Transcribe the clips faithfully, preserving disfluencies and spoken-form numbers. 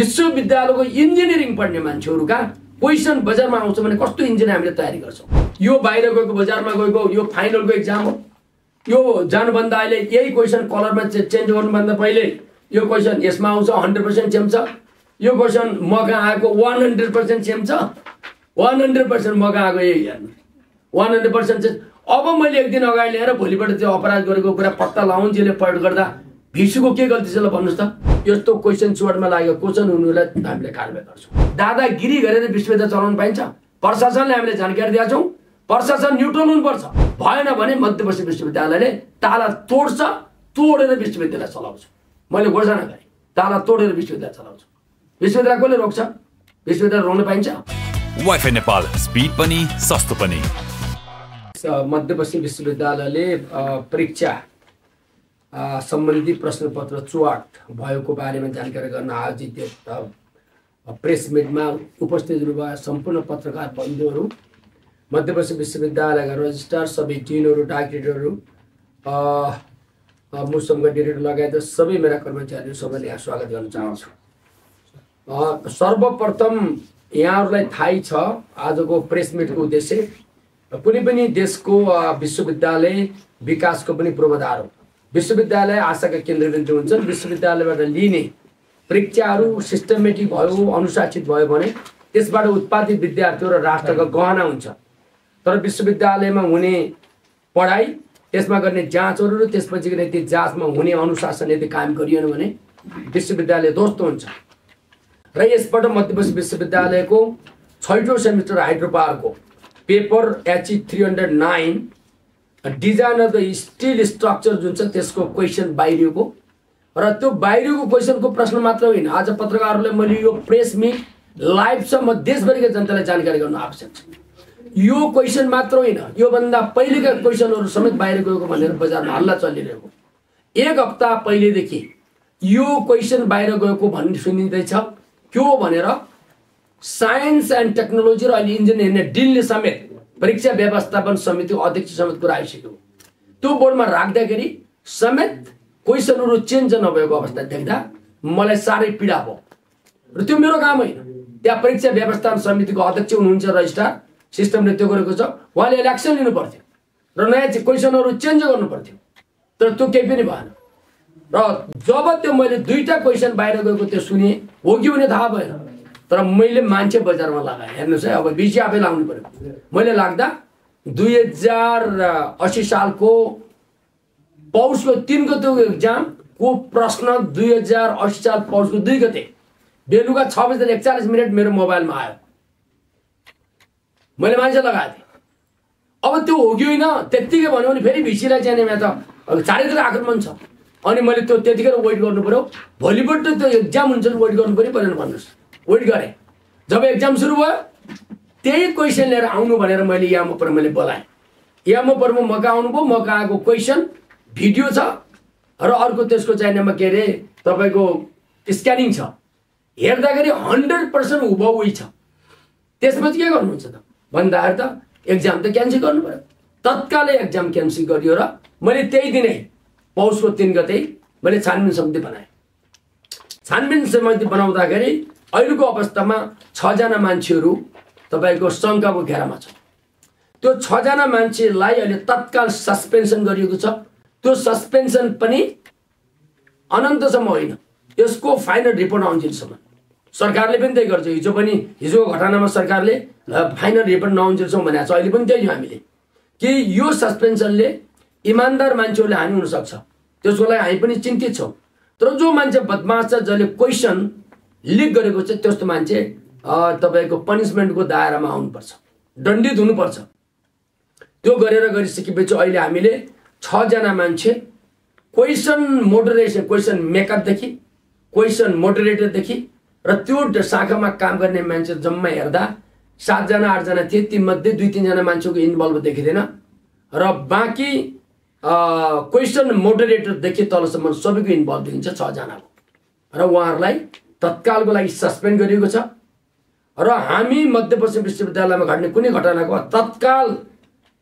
विश्वविद्यालयको इन्जिनियरिङ पढ्ने मान्छेहरुका क्वेशन बजारमा आउँछ भने कस्तो इन्जिन हामीले तयारी गर्छौं। यो बाहिर गएको बजारमा गएको यो फाइनलको एक्जाम हो। यो जान भन्दा अहिले यही क्वेशन कलरमा चेन्ज गर्नु भन्दा पहिले यो क्वेशन यसमा आउँछ हन्ड्रेड पर्सेन्ट चेम छ। यो क्वेशन मगा आएको हन्ड्रेड पर्सेन्ट चेम छ। हन्ड्रेड पर्सेन्ट मगा आएको यही हेर्नु हन्ड्रेड पर्सेन्ट चेम। अब मैले एक दिन अगाडि लिएर भोलिबाट त्यो अपराध गरेको कुरा पत्ता लाउन जेले पढ गर्दा भिसुको के गल्ती छ ल भन्नुस् त। यस्तो क्वेशन चोडमा लाग्यो क्वेशन हुनुलाई हामीले कार्य गर्छौं। दादागिरी गरेर विश्वविद्यालय चलाउन पाइन्छ। प्रशासनले हामीले जानकारी दिएका छौं। प्रशासन न्यूट्रल हुनुपर्छ। भएन भने मध्यपश्चिम विश्वविद्यालयले ताला तोड्छ, तोडेर विश्वविद्यालय चलाउँछ। मैले घोषणा गरे ताला तोडेर विश्वविद्यालय चलाउँछ। विश्वविद्यालय कसले रोक्छ? विश्वविद्यालय रोक्न पाइन्छ। वाइफाई नेपाल स्पिड पनि सस्तो पनि। मध्यपश्चिम विश्वविद्यालयले परीक्षा सम्बन्धी प्रश्नपत्र चुवाट भएको बारेमा जानकारी गर्न आयोजित प्रेस मिटमा उपस्थित हुनुभएका सम्पूर्ण पत्रकार बन्धुहरू, मध्यपश्चिम विश्वविद्यालयका रजिस्ट्रार, सबै डिनहरू, डाइरेक्टरहरू, मुसँग डिरेक्टर लगायत सबै मेरा कर्मचारीहरू सबैलाई यहाँ स्वागत गर्न चाहन्छु। सर्वप्रथम यहाँहरूलाई थाहै छ आजको प्रेस मिटको उद्देश्य कुनै पनि देशको विश्वविद्यालय विकासको पनि पूर्वाधार हो। विश्वविद्यालय आशाका केन्द्रबिन्दु हुन्छन्। विश्वविद्यालयबाट लिने परीक्षाहरू सिस्टमेटिक भयो, अनुशासित भयो भने त्यसबाट उत्पादित विद्यार्थीहरू र राष्ट्रको गहना हुन्छ। तर विश्वविद्यालयमा हुने पढाइ, त्यसमा गर्ने जाँचहरू र त्यसपछि गर्ने ती जाँचमा हुने अनुशासन यदि कायम गरिएन भने विश्वविद्यालय ध्वस्त हुन्छ। र यसबाट मध्यपश्चिम विश्वविद्यालयको छैटौँ सेमिस्टर हाइड्रोपावरको paper HE three hundred nine design of the steel structure जुन त्यसको क्वेशन बाहिरिएको र त्यो बाहिरिएको क्वेशनको प्रश्न मात्र होइन। आज पत्रकारहरूले मैले यो प्रेस मिट लाइभ सम्म देशभरिका जनतालाई जानकारी गर्न आवश्यक छ। यो क्वेशन मात्र होइन, यो भन्दा पहिलेका क्वेशनहरू समेत बाहिर गएको भनेर बजारमा हल्ला चलिरहेको। एक हप्ता पहिलेदेखि यो क्वेशन बाहिर गएको भन्ने सुनिँदैछ। के हो भनेर साइन्स एन्ड टेक्नोलोजी र अहिले इन्जिनियरिङ डिलले समेत परीक्षा व्यवस्थापन समिति अध्यक्ष समेत कुरा आइसक्यो। त्यो बोर्डमा राख्दाखेरि समेत क्वेशनहरू चेन्ज नभएको अवस्था देख्दा मलाई साह्रै पीडा भयो। र त्यो मेरो काम होइन। त्यहाँ परीक्षा व्यवस्थापन समितिको अध्यक्ष हुनुहुन्छ रजिस्ट्रार, सिस्टमले त्यो गरेको छ। उहाँले इलेक्सन लिनु पर्थ्यो र नयाँ क्वेशनहरू चेन्ज गर्नु पर्थ्यो, तर त्यो केही पनि भएन। र जब त्यो मैले दुईटा क्वेशन बाहिर गएको त्यो सुने हो कि भने थाहा भएन, तर मैले मान्छे बजारमा लगाएँ। हेर्नुहोस् है, अब विषय आफै लाउनु पर्यो। मैले लाग्दा दुई हजार अस्सी सालको पौषको तीन गतेको एक्जामको प्रश्न दुई हजार अस्सी साल पौषको दुई गते बेलुका छ बजेर एकचालिस मिनट मेरो मोबाइलमा आयो। मैले मान्छे लगाएको थिएँ। अब त्यो हो कि होइन त्यत्तिकै भन्यो भने फेरि भिसीलाई चाहिँ यहाँ त चारैतिर आक्रमण छ। अनि मैले त्यो त्यतिखेर वेट गर्नु पर्यो। भोलिपल्ट त्यो एक्जाम हुन्छ वेट गर्नु पर्यो भनेर भन्नुहोस्। वेट गरेँ। जब एक्जाम सुरु भयो त्यही क्वेसन लिएर आउनु भनेर मैले यामो प्रमुखले बोलाएँ। यामो प्रमुख मका आउनुभयो। मका आएको क्वेसन भिडियो छ र अर्को त्यसको चाइनामा के अरे तपाईँको स्क्यानिङ छ। हेर्दाखेरि हन्ड्रेड पर्सेन्ट हुबहु उही छ। त्यसपछि के गर्नुहुन्छ त भन्दाखेरि त एक्जाम त क्यान्सल गर्नु पर्यो। तत्कालै एक्जाम क्यान्सल गरियो र मैले त्यही दिनै पौषको तीन गते मैले छानबिन समिति बनाएँ। छानबिन समिति बनाउँदाखेरि अहिलेको अवस्थामा छजना मान्छेहरू तपाईको शङ्काको घेरामा छ। त्यो छजना मान्छेलाई अहिले तत्काल सस्पेन्सन गरिएको छ। त्यो सस्पेन्सन पनि अनन्तसम्म होइन, यसको फाइनल रिपोर्ट आउन्जेलसम्म। सरकारले पनि त्यही गर्छ। हिजो पनि हिजोको घटनामा सरकारले फाइनल रिपोर्ट नआउन्जेलसम्म भनेको छ। अहिले पनि त्यही हो। हामीले कि यो सस्पेन्सनले इमान्दार मान्छेहरूले हानि हुनसक्छ, त्यसको लागि हामी पनि चिन्तित छौँ। तर जो मान्छे बदमास छ, जसले क्वेसन लिक गरेको छ, त्यस्तो मान्छे तपाईको पनिसमेन्टको दायरामा आउनुपर्छ, दण्डित हुनुपर्छ। त्यो गरेर गरिसकेपछि अहिले हामीले छजना मान्छे क्वेसन मोडरेसन, क्वेसन मेकअपदेखि क्वेसन मोडरेटरदेखि र त्यो शाखामा काम गर्ने मान्छे जम्मा हेर्दा सातजना आठजना थिए। तीमध्ये दुई तिनजना मान्छेको इन्भल्भ देखिँदैन र बाँकी क्वेसन मोडरेटरदेखि तलसम्म सबैको इन्भल्भ देखिन्छ छजनाको। र उहाँहरूलाई तत्कालको लागि सस्पेन्ड गरिएको छ। र हामी मध्यपश्चिम विश्वविद्यालयमा घट्ने कुनै घटनाको तत्काल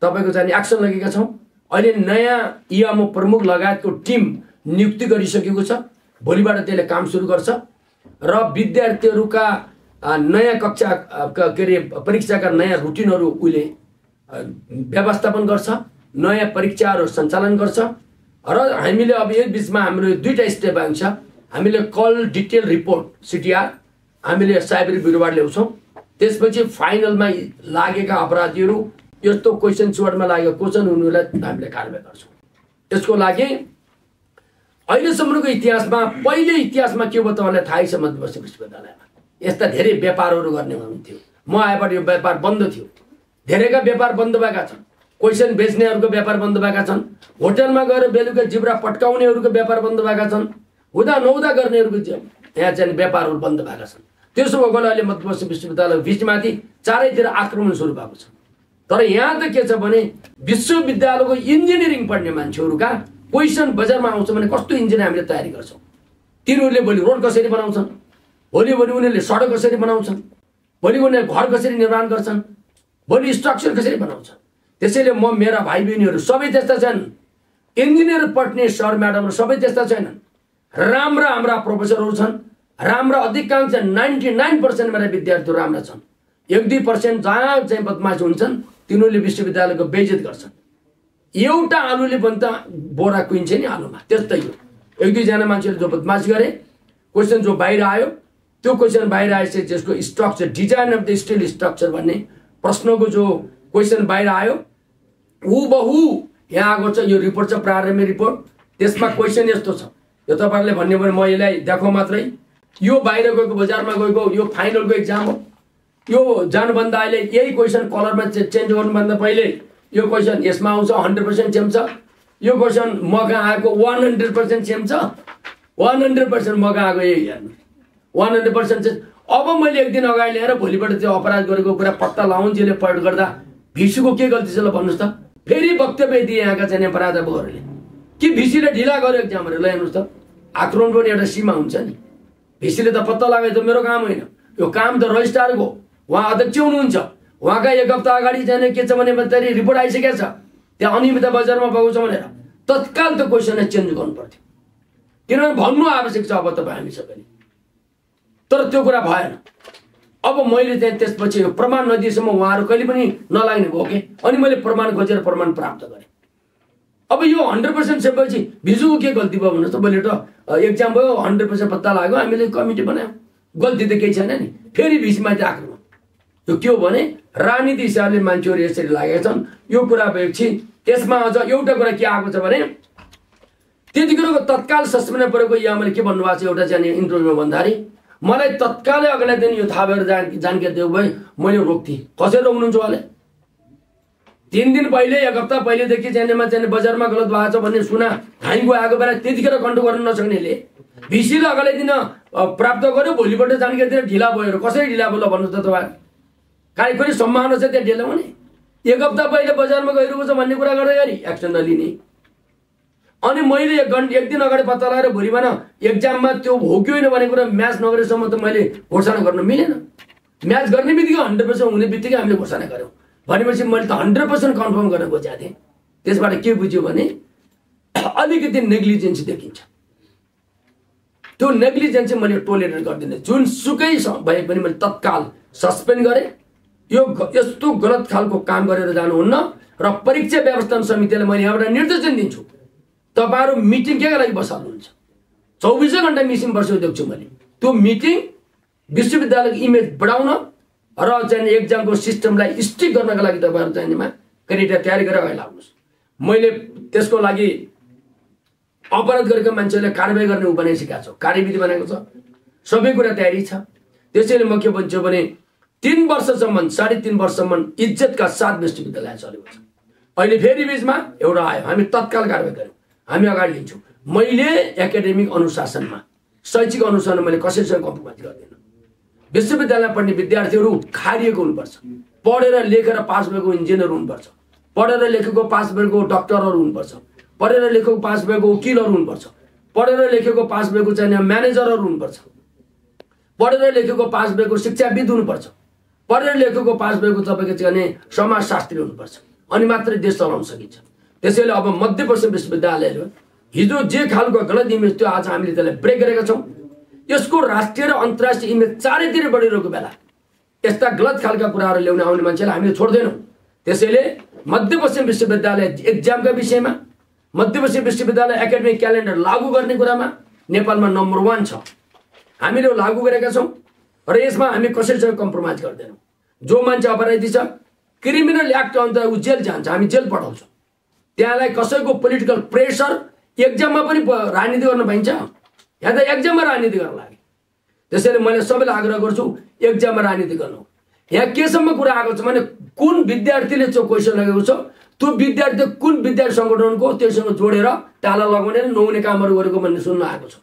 तपाईको चाहिँ एक्सन लगेका छौँ। अहिले नयाँ इआमओ प्रमुख लगायतको टिम नियुक्ति गरिसकेको छ। भोलिबाट त्यसले काम सुरु गर्छ। र विद्यार्थीहरुका नयाँ कक्षा के रे परीक्षाका नयाँ रुटिनहरु उले व्यवस्थापन गर्छ, नयाँ परीक्षाहरु सञ्चालन गर्छ। र हामीले अब यस बीचमा हाम्रो दुईटा स्टेप आउँछ। हामीले कल डिटेल रिपोर्ट सीटीआर हामीले साइबर ब्युरोबाट ल्याउँछौं, त्यसपछि फाइनलमा लागेका अपराधीहरु यस्तो क्वेशन सोर्टमा लागेको क्वेशन हुनुलाई हामीले कारबाही गर्छौं। त्यसको लागि अहिले सम्मको इतिहासमा पहिले इतिहासमा के हो तपाईलाई थाहै छ, मध्यपश्चिम विश्वविद्यालयमा यस्ता धेरै व्यापारहरु गर्ने हुन्थ्यो। म आएपछि यो व्यापार बन्द थियो, धेरैका व्यापार बन्द भएका छन्, क्वेशन बेच्नेहरुको व्यापार बन्द भएका छन्, होटलमा गएर बेलुका जिब्रा पटकाउनेहरुको व्यापार बन्द भएका छन्, हुँदा नहुँदा गर्नेहरुको यहाँ चाहिँ व्यापारहरु बन्द भएका छन्। त्यसो भएकोले अहिले मध्यपश्चिम विश्वविद्यालय बीचमाथि चारैतिर आक्रमण सुरु भएको छ। तर यहाँ त के छ भने विश्वविद्यालयको इन्जिनियरिङ पढ्ने मान्छेहरुका क्वेशन बजारमा आउँछ भने कस्तो इन्जिन हामीले तयारी गर्छौं। तिनीहरुले भोलि रोड कसरी बनाउँछन्, भोलि भोलि उनीहरुले सडक कसरी बनाउँछन्, भोलि उनीहरुले घर कसरी निर्माण गर्छन्, भोलि स्ट्रक्चर कसरी बनाउँछन्। त्यसैले म मेरा भाइ बहिनीहरु सबै त्यस्ता छन्, इन्जिनियर पढ्ने सर म्याडम सबै त्यस्ता छैनन्। राम्रा हाम्रा प्रोफेसरहरु छन्, राम्रा अधिकांश निन्यानब्बे प्रतिशत मेरा विद्यार्थीहरु राम्रा छन्। एक दुई प्रतिशत जहाँ चाहिँ बदमाश हुन्छन् तिनीहरुले विश्वविद्यालयको बेइज्जत गर्छन्। एउटा आलुले पनि त बोरा कुइन्छ नि आलुमा, त्यस्तै हो। एक दुई जना मान्छेले जो बदमास गरे क्वेशन जो बाहिर आयो, त्यो क्वेशन बाहिर आएपछि त्यसको structure design of the steel structure भन्ने प्रश्नको जो क्वेशन बाहिर आयो हुबहु यहाँ आएको छ। यो रिपोर्ट छ प्रारम्भिक रिपोर्ट, त्यसमा क्वेशन यस्तो छ, यो तपाईहरुले भन्ने भने म यसलाई देखाउ मात्रै। यो बाहिर गएको बजारमा गएको यो फाइनलको एक्जाम हो, यो जानभन्दा अहिले यही क्वेशन कलरमा चेन्ज गर्नुभन्दा पहिले यो क्वेशन यसमा आउँछ एक सय प्रतिशत सेम छ, यो क्वेशन मगा आएको एक सय प्रतिशत सेम छ, एक सय प्रतिशत मगा आएको यही हेर्नु एक सय प्रतिशत सेम। अब मैले एक दिन अगाडि ल्याएर भोलिबाट त्यो अपराध गरेको कुरा पत्ता लाउन्जेले पढ्दै गर्दा भिसीको के गल्ती छ ल भन्नुस् त। फेरि वक्तव्य दिए यहाँका चाहिँ अपराधीहरूले कि भिसीले ढिला गर्यो एक्जाम रे। ल हेर्नुस् त, आक्रमण पनि एउटा सीमा हुन्छ नि। भिसीले त पत्ता लगाए त मेरो काम होइन, यो काम त रजिस्ट्रारको, उहाँ अध्यक्ष हुनुहुन्छ, वहाँका एक हप्ता अगाडि जाने के छ भने मात्रै रिपोर्ट आइसकेको छ त्यहाँ अनियमितता बजारमा भएको छ भनेर तत्काल त क्वेशन चेन्ज गर्नु पर्थ्यो, किनभने भन्नु आवश्यक छ अब तपाईँ हामी सबैले। तर त्यो कुरा भएन। अब मैले चाहिँ त्यसपछि यो प्रमाण नदिएसम्म उहाँहरु कहिले पनि नलाग्ने भयो के, अनि मैले प्रमाण खोजेर प्रमाण प्राप्त गरेँ। अब यो एक सय प्रतिशत सेपछि भिजुको के गल्ती भयो भन्नु त। मैले त एक्जाम भयो एक सय प्रतिशत पत्ता लाग्यो, हामीले कमिटी बनायौँ, गल्ती त केही छैन नि। फेरि भिसीमा चाहिँ आक्रमण, यो के हो भने राजनीति हिसाबले मान्छेहरु यसरी लागेका छन्। यो कुरा भएपछि त्यसमा अझ एउटा कुरा के आएको छ भने त्यतिखेरको तत्काल सस्पेन्ड परेको यहाँ मैले के भन्नुभएको छ एउटा चाहिँ इन्टरभ्यूमा भन्दाखेरि मलाई तत्कालै अगाडि दिन यो थाहा भएर जानकारी दिएको भए मैले रोक्थेँ। कसरी रोक्नुहुन्छ उहाँले? तीन दिन पहिले एक हप्ता पहिलेदेखि जानेमा चाहिँ बजारमा गलत भएको छ भन्ने सुना धाइगो आएको बेला त्यतिखेर कन्ट्रोल गर्न नसक्नेले भिसीले अगाडि दिन प्राप्त गर्यो, भोलिपल्ट जानकारी दिएर ढिला भयो। कसरी ढिला भयो भन्नु त तपाईँ? कार्यक्रम सम्मान छ त्यहाँ ढिला हुने, एक हप्ता पहिले बजारमा गइरहेको छ भन्ने कुरा गर्दाखेरि एक्सन नलिने, अनि मैले एक घन्टा एक दिन अगाडि पत्ता लगाएर भोलि भन एक्जाममा त्यो भोग्यो होइन भन्ने कुरा म्याच नगरेसम्म त मैले घोषणा गर्न मिलेन। म्याच गर्ने बित्तिकै हन्ड्रेड पर्सेन्ट हुने बित्तिकै हामीले घोषणा गऱ्यौँ भनेपछि मैले त हन्ड्रेड पर्सेन्ट कन्फर्म गर्न खोजेको थिएँ। त्यसबाट के बुझ्यो भने अलिकति नेग्लिजेन्सी देखिन्छ, त्यो नेग्लिजेन्सी मैले टोलेरेट गर्दिनँ। जुनसुकै भए पनि मैले तत्काल सस्पेन्ड गरेँ। यो यस्तो गलत खालको काम गरेर जानुहुन्न र परीक्षा व्यवस्थापन समितिले मैले एउटा निर्देशन दिन्छु, तपाईहरु मिटिङ के लागि बसाल्नुहुन्छ? चौबिसै घण्टा मिटिङ बसाइदिन्छु मैले। त्यो मिटिङ विश्वविद्यालयको इमेज बढाउन र चाहिँ एक्जामको सिस्टमलाई स्टिक गर्नका लागि तपाईहरु चाहिँमा क्याडेटा तयारी गरेर अगाडि लाग्नुहोस्। मैले त्यसको लागि अपराध गरेका मान्छेले कारबाही गर्ने उपाय सिकाएको छु, कार्यविधि बनाएको छ, सबै कुरा तयारी छ। त्यसैले म के भन्छु भने तीन वर्षसम्म साढे तीन वर्षसम्म इज्जत का साथ विश्वविद्यालय चलेको छ। अहिले फेरि बीचमा एउटा आयो, हामी तत्काल कारबाही गर्यौँ, हामी अगाडि लिन्छौँ। मैले एकाडेमिक अनुशासनमा शैक्षिक अनुशासन मैले कसैसँग कम्प्रोमाइज गर्दिनँ। विश्वविद्यालयमा पढ्ने विद्यार्थीहरू खारिएको हुनुपर्छ, पढेर लेखेर पास भएको इन्जिनियर हुनुपर्छ, पढेर लेखेको पास भएको डाक्टरहरू हुनुपर्छ, पढेर लेखेको पास भएको वकिलहरू हुनुपर्छ, पढेर लेखेको पास भएको चाहिँ म्यानेजरहरू हुनुपर्छ, पढेर लेखेको पास भएको शिक्षाविद हुनुपर्छ, पढेर लेखेको पास भएको तपाईँको चाहिँ समाजशास्त्री हुनुपर्छ, अनि मात्रै देश चलाउन सकिन्छ। त्यसैले अब मध्यपश्चिम विश्वविद्यालयले हिजो जे खालको गलत इमेज थियो आज हामीले त्यसलाई ब्रेक गरेका छौँ। यसको राष्ट्रिय र अन्तर्राष्ट्रिय इमेज चारैतिर बढिरहेको बेला यस्ता गलत खालका कुराहरु ल्याउन आउने मान्छेलाई हामीले छोड्दैनौं। त्यसैले मध्यपश्चिम विश्वविद्यालय एक्जामका विषयमा मध्यपश्चिम विश्वविद्यालय एकाडेमिक क्यालेन्डर लागू गर्ने कुरामा नेपालमा नम्बर एक छ। हामीले लागू गरेका छौं र यसमा हामी कसैसँग कम्प्रोमाइज गर्दैनौं। जो मान्छे अपराधी छ क्रिमिनल एक्ट अन्तर उ जेल जान्छ, हामी जेल पठाउँछौं। त्यसलाई कसैको पोलिटिकल प्रेसर एक्जाममा पनि राजनीति गर्न पाइन्छ या त एक्जाममा राजनीति गर्न लाग्यो। त्यसैले मैले सबैलाई आग्रह गर्छु एक्जाममा राजनीति गर्नु। यहाँ केसम्म कुरा आएको छ भने कुन विद्यार्थीले जो क्वेशन लगेको छ त्यो विद्यार्थी कुन विद्यार्थी संगठनको त्यससँग जोडेर ताला लगाउने र नहुने कामहरु गरेको भन्ने सुन्न आएको छ।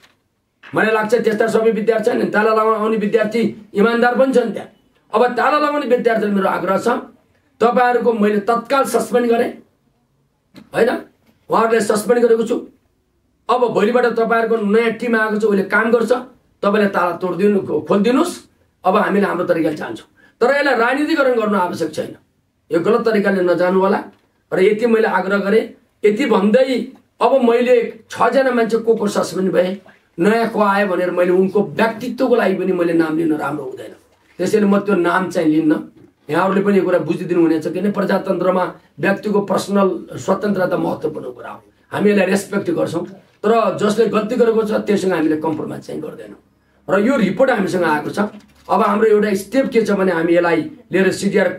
मलाई लाग्छ त्यस्ता सबै विद्यार्थी छैन, ताला लगाउन आउने विद्यार्थी इमानदार पनि छन्। त्यहाँ अब ताला लगाउने विद्यार्थीले मेरो आग्रह छ तपाईहरुको मैले तत्काल सस्पेन्ड गरे हैन उहाँहरुले सस्पेन्ड गरेको छु। अब भोलिबाट तपाईहरुको नयाँ टिम आएको छ उले काम गर्छ, तपाईले ताला तोड्दिनु खोल्दिनुस्। अब हामीले हाम्रो तरिकाले जान्छौं तर यसलाई राजनीतिकरण गर्न आवश्यक छैन। यो गलत तरिकाले नजानु होला र यति मैले आग्रह गरे। यति भन्दै अब मैले छ जना मान्छे को को सस्पेन्ड भए नयाँ को आए भनेर मैले उनको व्यक्तित्वको लागि पनि मैले नाम लिन राम्रो हुँदैन। त्यसैले म त्यो नाम चाहिँ लिन्न। यहाँहरुले पनि यो कुरा बुझिदिनु हुनेछ किन प्रजातन्त्रमा व्यक्तिको पर्सनल स्वतन्त्रता महत्त्वपूर्ण कुरा हो। हामी यसलाई रेस्पेक्ट गर्छौं तर जसले गल्ती गरेको छ त्यससँग हामीले कम्प्रोमाइज चाहिँ गर्दैनौं र यो रिपोर्ट हामीसँग आएको छ। अब हाम्रो एउटा स्टेप के छ भने हामी यसलाई लिएर सीडीआर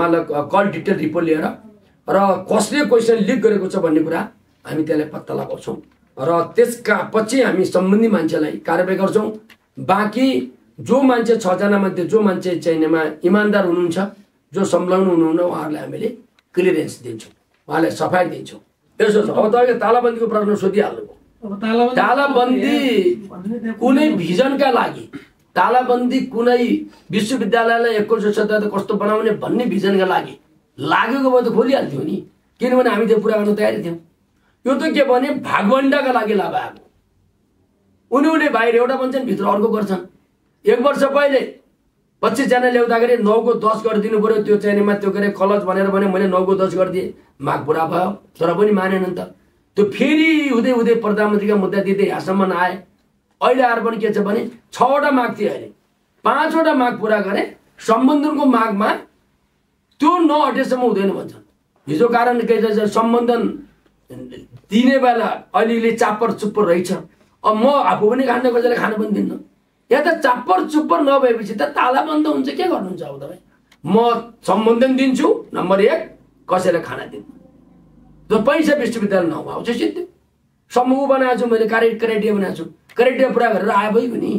माला कल डिटेल रिपोर्ट लिएर र कसले क्वेशन लीक गरेको छ भन्ने कुरा हामी त्यसलाई पत्ता लगाउँछौं र त्यसका पछि हामी सम्बन्धी मान्छेलाई कारबाही गर्छौं। बाकी जो मान्छे छ जना मध्ये जो मान्छे चयनमा इमानदार हुनुहुन्छ जो संलग्न हुनुहुन्न उहाँहरुलाई हामीले क्लियरेन्स दिन्छौं, उहाँलाई सफाई दिन्छौं। त्यसो छ अब तपाईको तालाबन्दीको प्रश्न सोधिहाल्नु। अब तालाबन्दी तालाबन्दी कुनै भिजनका लागि तालाबन्दी कुनै विश्वविद्यालयलाई एकोसो सत्ता कस्तो बनाउने भन्ने भिजनका लागि लागेको भए त खोलिहाल्थ्यौं नि, किनभने हामी त्यो पूरा गर्न तयारी थियौं। यो त के भने भागवण्डाका लागि लगाएको उनीहरुले बाहिर एउटा भन्छन् भित्र अर्को गर्छन्। एक वर्ष पहिले पच्चीस जना ल्याउँदाखेरि नौ को दस गरिदिनु पर्यो त्यो चयनमा त्यो गरे कलज भनेर भने मैले नौ को दस गरिदिए माग पूरा भयो तर पनि मानेनन् त। त्यो फेरि हुँदै हुँदै प्रधानमन्त्रीका मुद्दा दिँदै यहाँसम्म आए। अहिले आएर पनि के छ भने छवटा माग थिए अहिले पाँचवटा माग पूरा गरे। सम्बन्धनको मागमा त्यो नौ हटेसम्म हुँदैन भन्छन्। हिजो कारण के छ सम्बन्धन दिने बेला अलिअलि चापर चुप्पर रहेछ। अब म आफू पनि खान्न कसैले खान पनि दिन्न। यहाँ त चाप्पर चुप्पर नभएपछि त तालाबन्द हुन्छ के गर्नुहुन्छ। अब तपाईँ म सम्बन्धन दिन्छु नम्बर एक कसैले खाना दिन्छु जो पैसा विश्वविद्यालय नभएको छ सिद्धि समूह बनाएको छु मैले कार्य क्राइटेरिया बनाएको छु क्राइटेरिया पुरा गरेर आए भयो नि।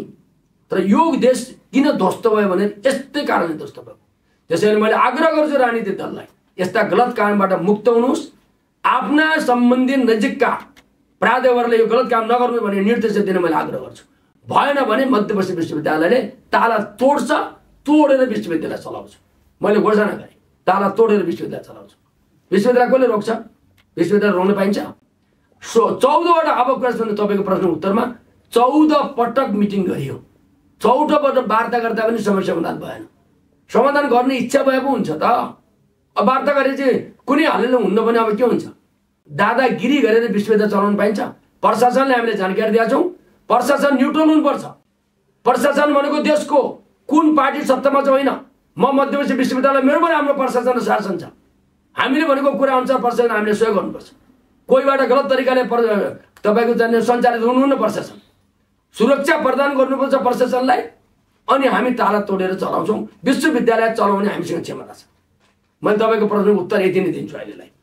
तर यो देश किन ध्वस्त भयो भने यस्तै कारणले ध्वस्त भयो। त्यसैले मैले आग्रह गर्छु राजनीतिक दललाई यस्ता गलत कामबाट मुक्त हुनुहोस्। आफ्ना सम्बन्धी नजिकका प्राध्यापकहरूले यो गलत काम नगर्नु भन्ने निर्देश दिन मैले आग्रह गर्छु। भएन भने मध्यपश्चिम विश्वविद्यालयले ताला तोड्छ, तोडेर विश्वविद्यालय चलाउँछ। मैले घोषणा गरे ताला तोडेर विश्वविद्यालय चलाउँछ। विश्वविद्यालय कसले रोक्छ? विश्वविद्यालय रोक्न पाइन्छ? सो चौधवटा अब प्रश्न तपाईको प्रश्नको उत्तरमा चौध पटक मिटिङ गरियो। चौध पटक वार्ता गर्दा पनि समस्या समाधान भएन। समाधान गर्ने इच्छा भए पो हुन्छ त। अब वार्ता गरेपछि कुनै हालले हुन्न भने अब के हुन्छ? दादागिरी गरेर विश्वविद्यालय चलाउन पाइन्छ? प्रशासनले हामीले जानकारी दिएका छौं प्रशासन न्यूट्रल हुनुपर्छ। प्रशासन भनेको देशको कुन पार्टी सत्तामा छ होइन। म मध्यपश्चिम विश्वविद्यालय मेरो पनि हाम्रो प्रशासन र शासन छ। हामीले भनेको कुरा अनुसार प्रशासन हामीले सहयोग गर्नुपर्छ। कोहीबाट गलत तरिकाले तपाईको जाने सञ्चालित हुनुहुन्न प्रशासन। सुरक्षा प्रदान गर्नुपर्छ प्रशासनलाई। अनि हामी ताला तोडेर चलाउँछौं। विश्वविद्यालय चलाउने हामीसँग क्षमता छ। मैले तपाईको प्रश्नको उत्तर यति नै दिन्छु अहिलेलाई।